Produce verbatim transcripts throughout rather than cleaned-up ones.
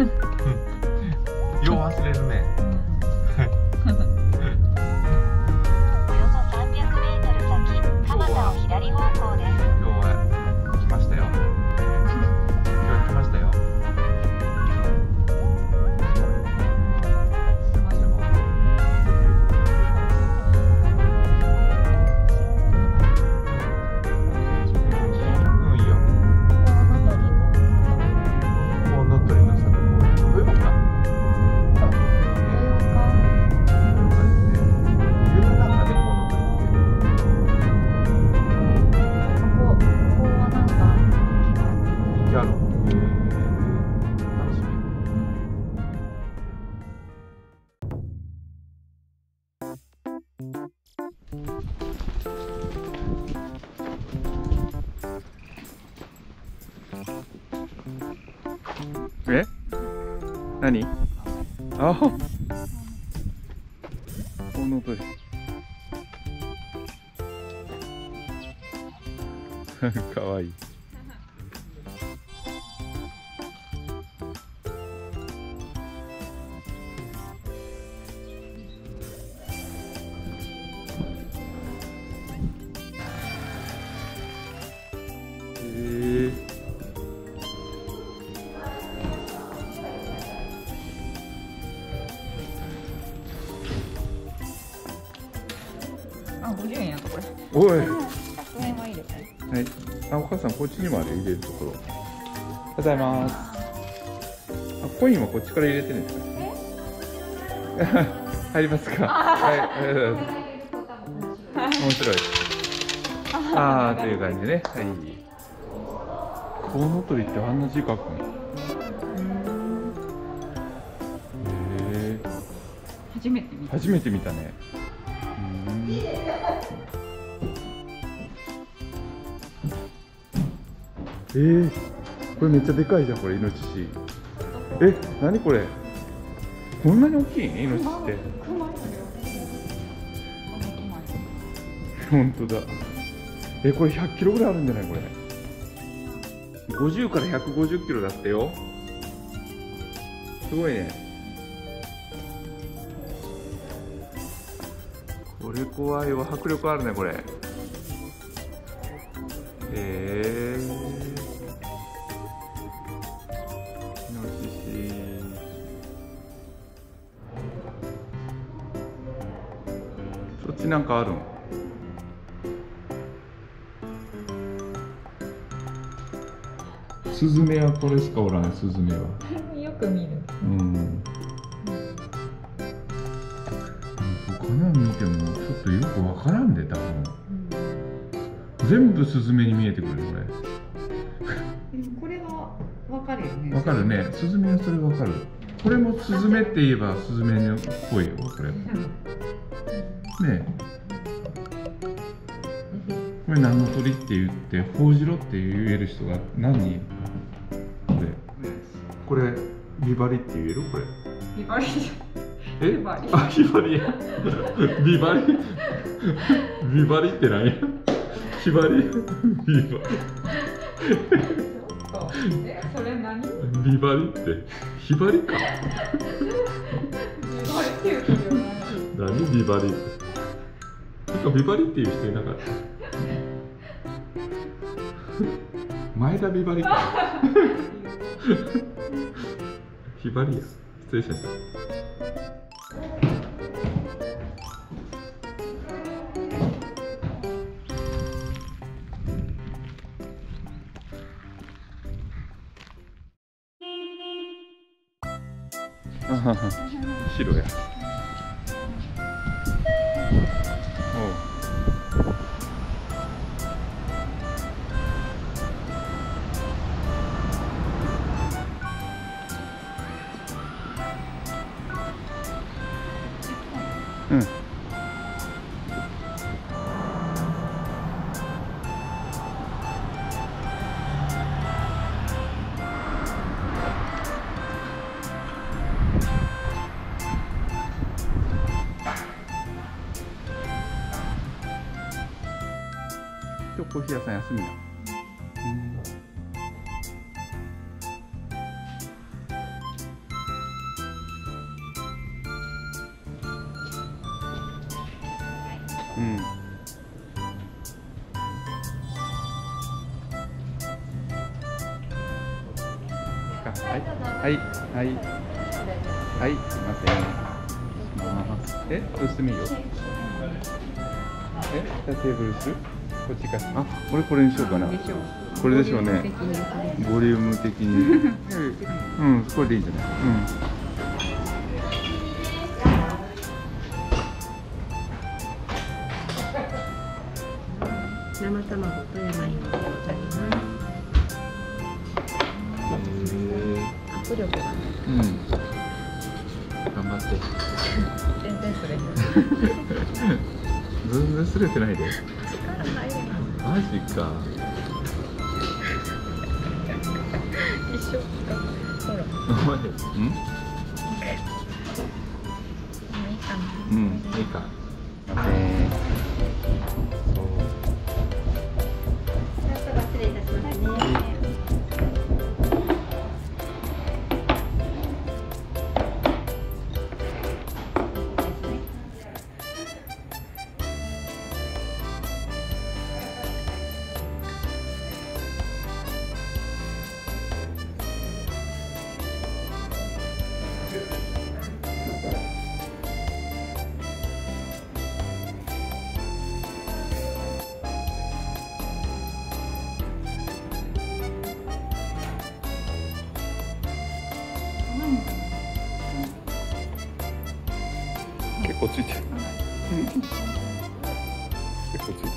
よう忘れるね。およそさんびゃくメートル先、蒲田を左方向です。今日は来ましたよ。今日来ましたよ。え？何？ああ。この音です。かわいい。ごじゅうえんやったこれ。おい。ひゃくえんはいいですね。はい。あ、お母さんこっちにもある入れるところ。ただいまーす。あ、コインはこっちから入れてるんですか。入りますか。はい。ありがとうございます。面白い。あーという感じでね。はい。コウノトリってあんな字書くの。へえ。初めて見た。初めて見たね。えー、これめっちゃでかいじゃん、これイノシシ。え、何これ、こんなに大きいイノシシって。本当だ。え、これひゃっキロぐらいあるんじゃないこれ。ごじゅうからひゃくごじゅっキロだったよ。すごいね。これ怖いわ、迫力あるねこれ。えー、イノシシ。そっちなんかあるん。スズメはこれしかおらない。スズメはよく見る。うん。こんなん見てもちょっとよくわからんでた。全部スズメに見えてくるこれ。これはわかるよね。わかるね。スズメはそれわかる。これもスズメって言えばスズメっぽいよこれ。ね。これ何の鳥って言ってホオジロって言える人が何人？これビバリって言えるこれ。ビバリ。え？あ、ビバリ。ビバリ。ビバリって何？ひばり、ビバリ。え、それ何？ビバリって、ひばりか。ビバリっていう人いない。何ビバリって。なんかビバリっていう人いなかった。前田ビバリか。ひばりや。失礼しました。白や。おう。うん。コーヒー屋さん休みだ。うん。うん。はいはいはいはいすみません。します。え、押してもいいよ。え、じゃテーブルする？こっちか。あ、俺これにしようかな。これでしょうね。ボリューム的に。うん、これでいいんじゃない。うん。生卵と山芋でございます。握力が。うん。頑張って。全然擦れてない。全然擦れてないで。力入れます。マジか。一緒か。ほら。お前。うん。もういいかな。うん、いいか。結構ついてる。結構ついてる。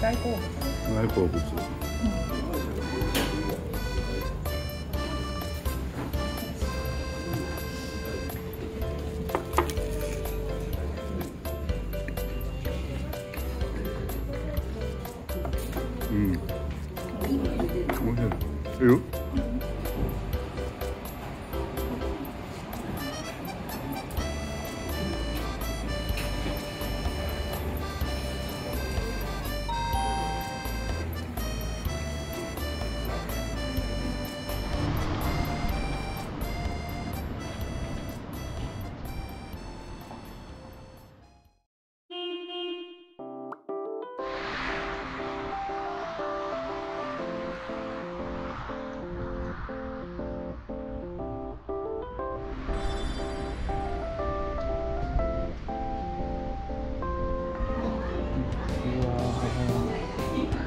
大好物。大好物。うん。おいしい。えよ。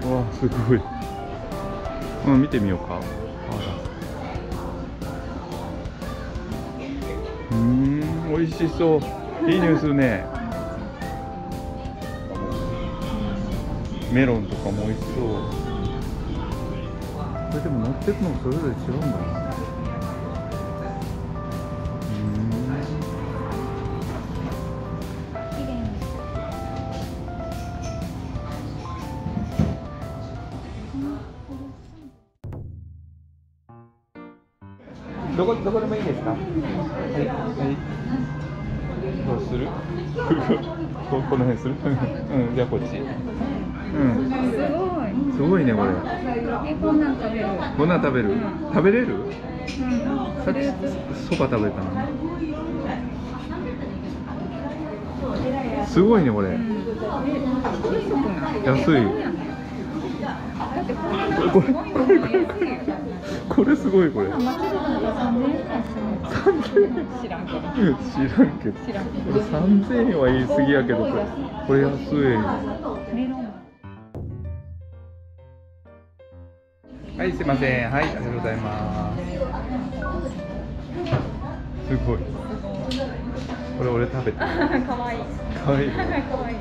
わあ、すごい。うん、見てみようか。うーん、美味しそう。いい匂いするね。メロンとかも美味しそう。これでも乗ってるのもそれぞれ違うんだな。どこどこでもいいですか。はいはい。どうする？ここの辺する？うん、じゃあこっち。うん。すごい。すごいねこれ。え、こんなん食べる？こんなん食べる？食べれる？さっきそば食べたな。すごいねこれ。安い。安い。これこれこれこれ。これすごいこれ。さんぜんえん。知らんけど。知らんけど。これさんぜんえんは言い過ぎやけど、これこれ安い。はい、すいません。はい、ありがとうございます。すごい。これ俺食べた。可愛い。可愛い。可愛い。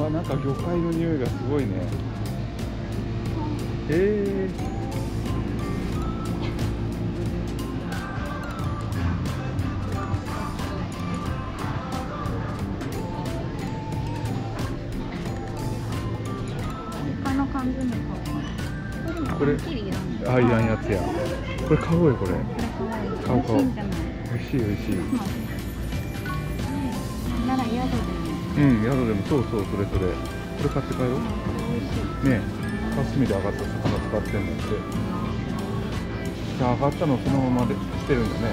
わ、なんか魚介の匂いがすごいね。えーこれ、ああいらんやつや。これ買おうよ、これ。買おう買おう。美味しい美味しい。なら宿で。うん、宿でもそうそう、それそれ。これ買って帰ろう。ねえ、刺身で上がった魚使ってんだって。じゃあ上がったのそのままでしてるんだね。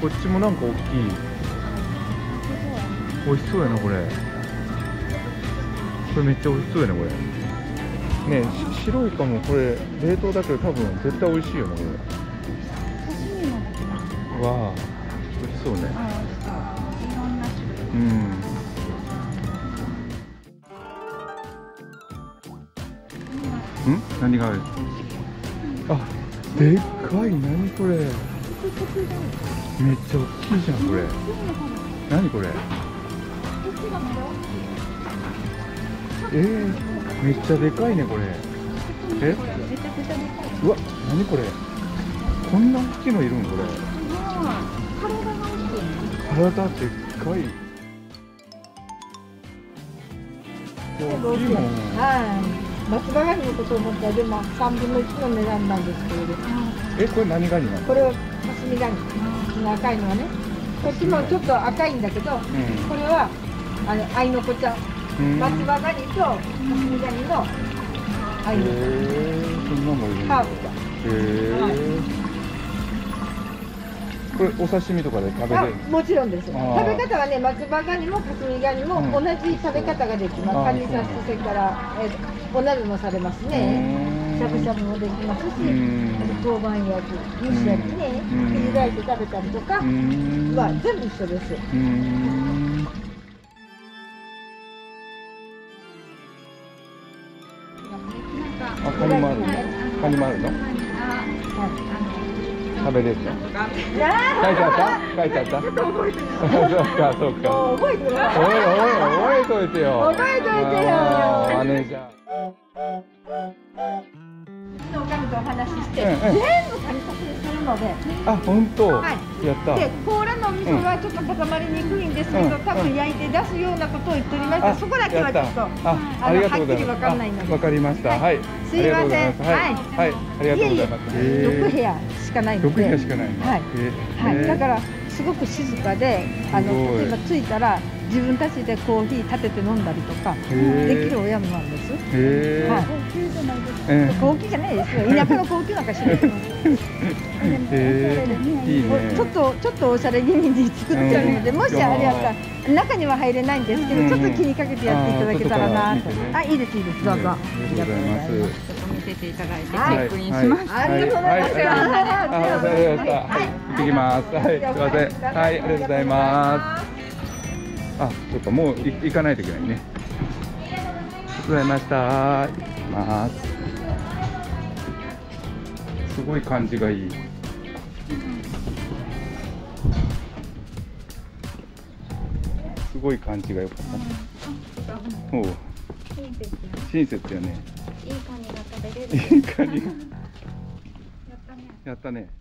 こっちもなんか大きい。美味しそうやなこれ。これめっちゃ美味しそうやなこれ。ねえ、白いかもこれ冷凍だけど多分絶対美味しいよねこれ。わあ、美味しそうね。うん。ん？何がある？あ、でっかい。何これ、めっちゃ大きいじゃんこれ。何これ、えー、めっちゃでかいねこれ。え、うわ、何これ、こんな大きいのいるんこれ。体でっかい、大きいもん。はい、松葉ガニのこと思ったら、でもさんぶんのいちの値段なんですけれど。え、これ何ガニなの？これは霞ガニ。赤いのはね。こっちもちょっと赤いんだけど、うん、これはあの愛の子ちゃん。松葉ガニと霞ガニの愛の子。そんなもんいるんだ。ハーフちゃん。へえ。これお刺身とかで食べれる？もちろんです。食べ方はね、松葉ガニも霞ガニも同じ食べ方ができます。カニ刺し、それからえ。お鍋もされますね。しゃぶしゃぶもできますし、豆板焼き、蒸し焼きね、湯がいて食べたりとか、まあ全部一緒です。あ、カニもあるの？カニもあるの？食べれるの？書いてあった？書いてあった？そうかそうか。覚えてる？覚えといてよ。覚えといてよ。マネージャー。おかみとお話しして、全部カニ刺しにするので。あ、本当。やった。で、甲羅ののお味噌はちょっと固まりにくいんですけど、多分焼いて出すようなことを言っておりました。そこだけはちょっとはっきりわかんないので。わかりました。はい。すいません。はい。はい。ありがとうございます。六部屋しかないので。六部屋しかない。はい。はい。だからすごく静かで、あの例えば着いたら自分たちでコーヒー立てて飲んだりとかできるお宿なんです。高級じゃないですか。高級じゃないですよ。田舎の高級なんかしない。ちょっとちょっとおしゃれ気味に作ってるので、もしあれやったら中には入れないんですけど、ちょっと気にかけてやっていただけたらなと。あ、いいですいいです。どうぞ。ありがとうございます。ちょっと見せていただいてチェックインします。ありがとうございます。はい。行きます。はい。すみません。はい。ありがとうございます。あ、ちょっともう行かないといけないね。ありがとうございました。行きます。すごい感じがいい。すごい感じが良かった。おう。親切だよね。いいカニが食べれる。いいカニ。やったね。やったね。